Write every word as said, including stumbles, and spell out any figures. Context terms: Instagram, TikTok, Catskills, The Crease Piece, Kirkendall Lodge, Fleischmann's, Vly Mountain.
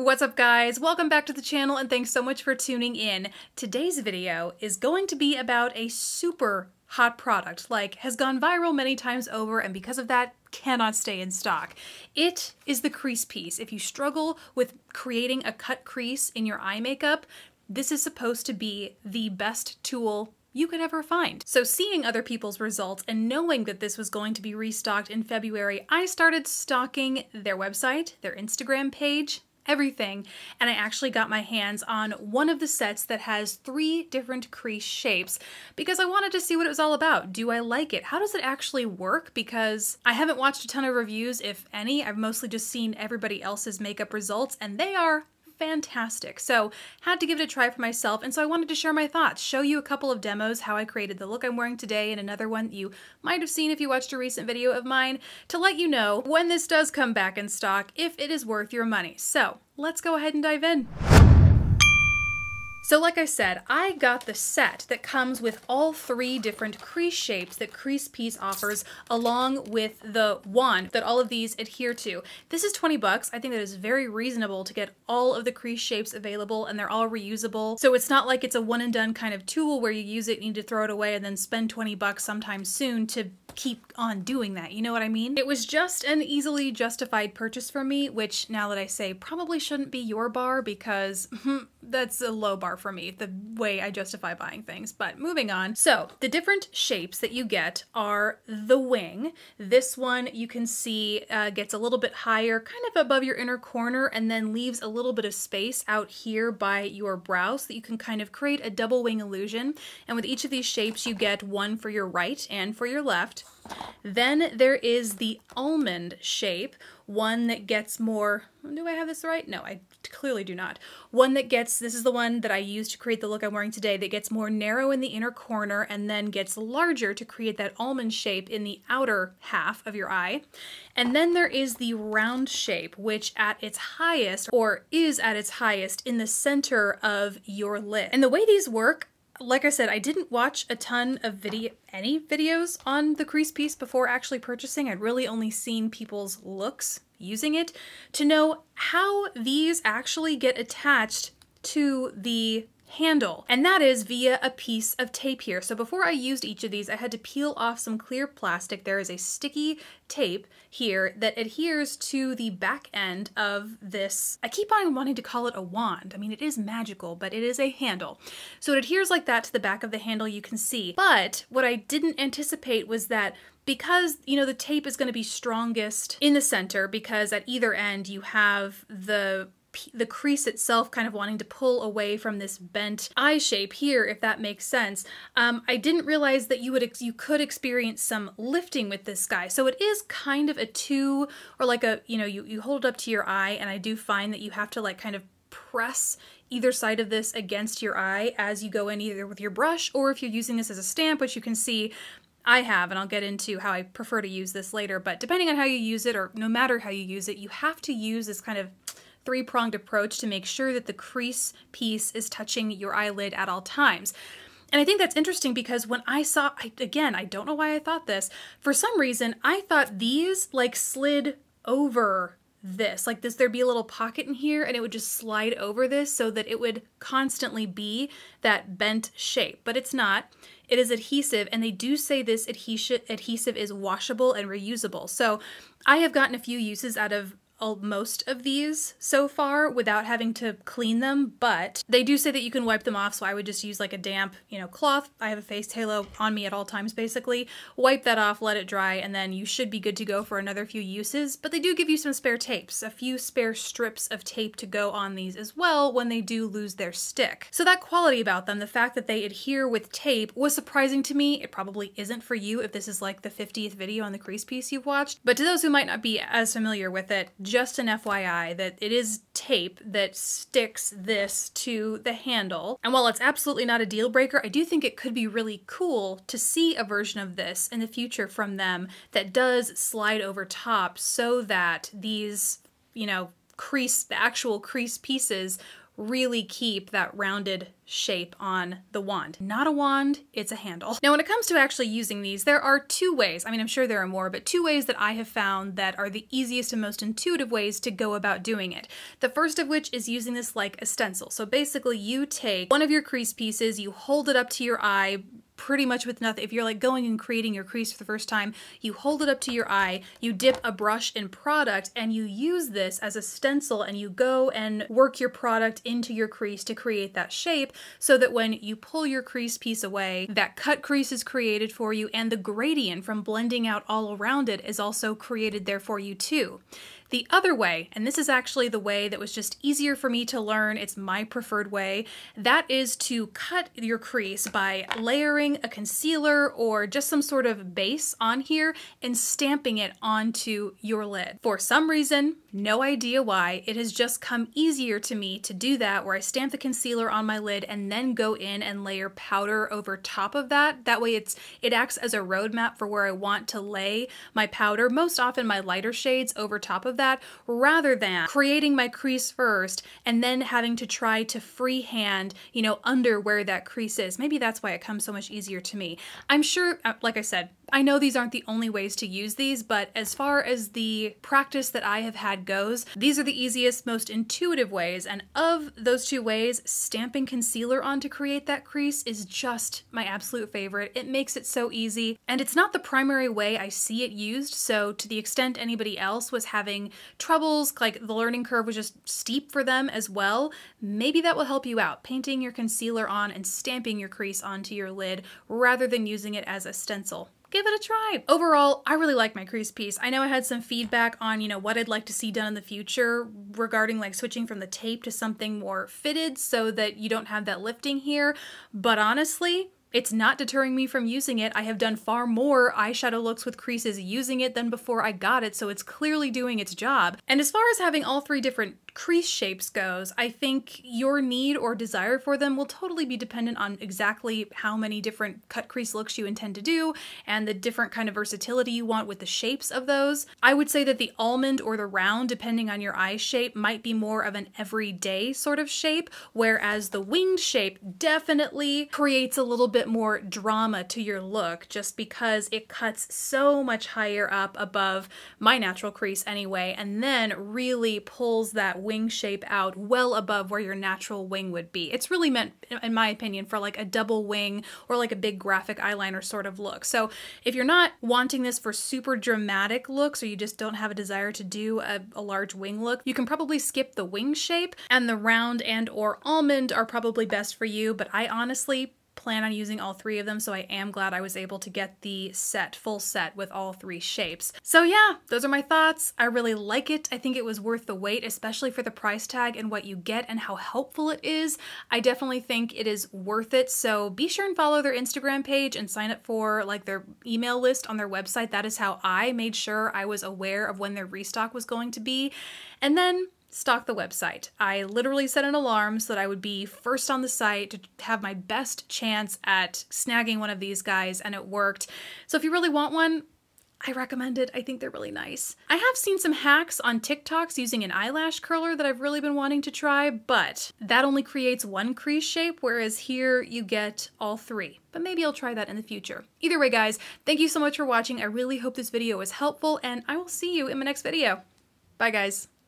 What's up guys, welcome back to the channel and thanks so much for tuning in. Today's video is going to be about a super hot product, like has gone viral many times over and because of that cannot stay in stock. It is the crease piece. If you struggle with creating a cut crease in your eye makeup, this is supposed to be the best tool you could ever find. So seeing other people's results and knowing that this was going to be restocked in February, I started stalking their website, their Instagram page, everything, and I actually got my hands on one of the sets that has three different crease shapes because I wanted to see what it was all about. Do I like it? How does it actually work? Because I haven't watched a ton of reviews, if any. I've mostly just seen everybody else's makeup results and they are fantastic. So had to give it a try for myself, and so I wanted to share my thoughts, show you a couple of demos, how I created the look I'm wearing today and another one you might have seen if you watched a recent video of mine, to let you know when this does come back in stock if it is worth your money. So let's go ahead and dive in. So like I said, I got the set that comes with all three different crease shapes that Crease Piece offers, along with the wand that all of these adhere to. This is twenty bucks. I think that is very reasonable to get all of the crease shapes available, and they're all reusable. So it's not like it's a one and done kind of tool where you use it, you need to throw it away and then spend twenty bucks sometime soon to keep on doing that. You know what I mean? It was just an easily justified purchase for me, which now that I say probably shouldn't be your bar because that's a low bar for me, the way I justify buying things, but moving on. So the different shapes that you get are the wing. This one you can see uh, gets a little bit higher, kind of above your inner corner, and then leaves a little bit of space out here by your brow so that you can kind of create a double wing illusion. And with each of these shapes, you get one for your right and for your left. Then there is the almond shape, one that gets more, do I have this right? No, I clearly do not. One that gets, this is the one that I used to create the look I'm wearing today, that gets more narrow in the inner corner and then gets larger to create that almond shape in the outer half of your eye. And then there is the round shape, which at its highest, or is at its highest, in the center of your lid. And the way these work, like I said, I didn't watch a ton of video, any videos on the Crease Piece before actually purchasing. I'd really only seen people's looks using it to know how these actually get attached to the handle, and that is via a piece of tape here. So before I used each of these, I had to peel off some clear plastic. There is a sticky tape here that adheres to the back end of this. I keep on wanting to call it a wand. I mean, it is magical, but it is a handle. So it adheres like that to the back of the handle, you can see. But what I didn't anticipate was that because, you know, the tape is going to be strongest in the center, because at either end you have the the crease itself kind of wanting to pull away from this bent eye shape here, if that makes sense. Um, I didn't realize that you would you could experience some lifting with this guy. So it is kind of a two, or like a, you know, you, you hold it up to your eye, and I do find that you have to like kind of press either side of this against your eye as you go in, either with your brush or if you're using this as a stamp, which you can see I have, and I'll get into how I prefer to use this later, but depending on how you use it, or no matter how you use it, you have to use this kind of three-pronged approach to make sure that the crease piece is touching your eyelid at all times. And I think that's interesting because when I saw, I, again, I don't know why I thought this, for some reason, I thought these like slid over this, like this, there'd be a little pocket in here and it would just slide over this so that it would constantly be that bent shape, but it's not. It is adhesive, and they do say this adhes- adhesive is washable and reusable. So I have gotten a few uses out of most of these so far without having to clean them, but they do say that you can wipe them off, so I would just use like a damp, you know, cloth. I have a face halo on me at all times basically. Wipe that off, let it dry, and then you should be good to go for another few uses, but they do give you some spare tapes, a few spare strips of tape to go on these as well when they do lose their stick. So that quality about them, the fact that they adhere with tape, was surprising to me. It probably isn't for you if this is like the fiftieth video on the Crease Piece you've watched, but to those who might not be as familiar with it, just an F Y I that it is tape that sticks this to the handle. And while it's absolutely not a deal breaker, I do think it could be really cool to see a version of this in the future from them that does slide over top so that these, you know, crease, the actual crease pieces really keep that rounded shape on the wand. Not a wand, it's a handle. Now, when it comes to actually using these, there are two ways. I mean, I'm sure there are more, but two ways that I have found that are the easiest and most intuitive ways to go about doing it. The first of which is using this like a stencil. So basically you take one of your crease pieces, you hold it up to your eye, pretty much with nothing. If you're like going and creating your crease for the first time, you hold it up to your eye, you dip a brush in product, and you use this as a stencil, and you go and work your product into your crease to create that shape, so that when you pull your crease piece away, that cut crease is created for you, and the gradient from blending out all around it is also created there for you too. The other way, and this is actually the way that was just easier for me to learn, it's my preferred way, that is to cut your crease by layering a concealer or just some sort of base on here and stamping it onto your lid. For some reason, no idea why, it has just come easier to me to do that, where I stamp the concealer on my lid and then go in and layer powder over top of that. That way it's it acts as a roadmap for where I want to lay my powder, most often my lighter shades over top of that, rather than creating my crease first and then having to try to freehand, you know, under where that crease is. Maybe that's why it comes so much easier to me. I'm sure, like I said, I know these aren't the only ways to use these, but as far as the practice that I have had goes, these are the easiest, most intuitive ways, and of those two ways, stamping concealer on to create that crease is just my absolute favorite. It makes it so easy, and it's not the primary way I see it used, so to the extent anybody else was having troubles, like the learning curve was just steep for them as well, maybe that will help you out, painting your concealer on and stamping your crease onto your lid rather than using it as a stencil. Give it a try. Overall, I really like my crease piece. I know I had some feedback on, you know, what I'd like to see done in the future regarding like switching from the tape to something more fitted so that you don't have that lifting here, but honestly, it's not deterring me from using it. I have done far more eyeshadow looks with creases using it than before I got it, so it's clearly doing its job. And as far as having all three different crease shapes goes, I think your need or desire for them will totally be dependent on exactly how many different cut crease looks you intend to do and the different kind of versatility you want with the shapes of those. I would say that the almond or the round, depending on your eye shape, might be more of an everyday sort of shape, whereas the winged shape definitely creates a little bit more drama to your look just because it cuts so much higher up above my natural crease anyway, and then really pulls that wing shape out well above where your natural wing would be. It's really meant, in my opinion, for like a double wing or like a big graphic eyeliner sort of look. So if you're not wanting this for super dramatic looks, or you just don't have a desire to do a, a large wing look, you can probably skip the wing shape, and the round and or almond are probably best for you, but I honestly plan on using all three of them, so I am glad I was able to get the set, full set with all three shapes. So yeah, those are my thoughts. I really like it. I think it was worth the wait, especially for the price tag and what you get and how helpful it is. I definitely think it is worth it, so be sure and follow their Instagram page and sign up for like their email list on their website. That is how I made sure I was aware of when their restock was going to be. And then stock the website. I literally set an alarm so that I would be first on the site to have my best chance at snagging one of these guys, and it worked. So if you really want one, I recommend it. I think they're really nice. I have seen some hacks on TikToks using an eyelash curler that I've really been wanting to try, but that only creates one crease shape, whereas here you get all three. But maybe I'll try that in the future. Either way, guys, thank you so much for watching. I really hope this video was helpful, and I will see you in my next video. Bye, guys.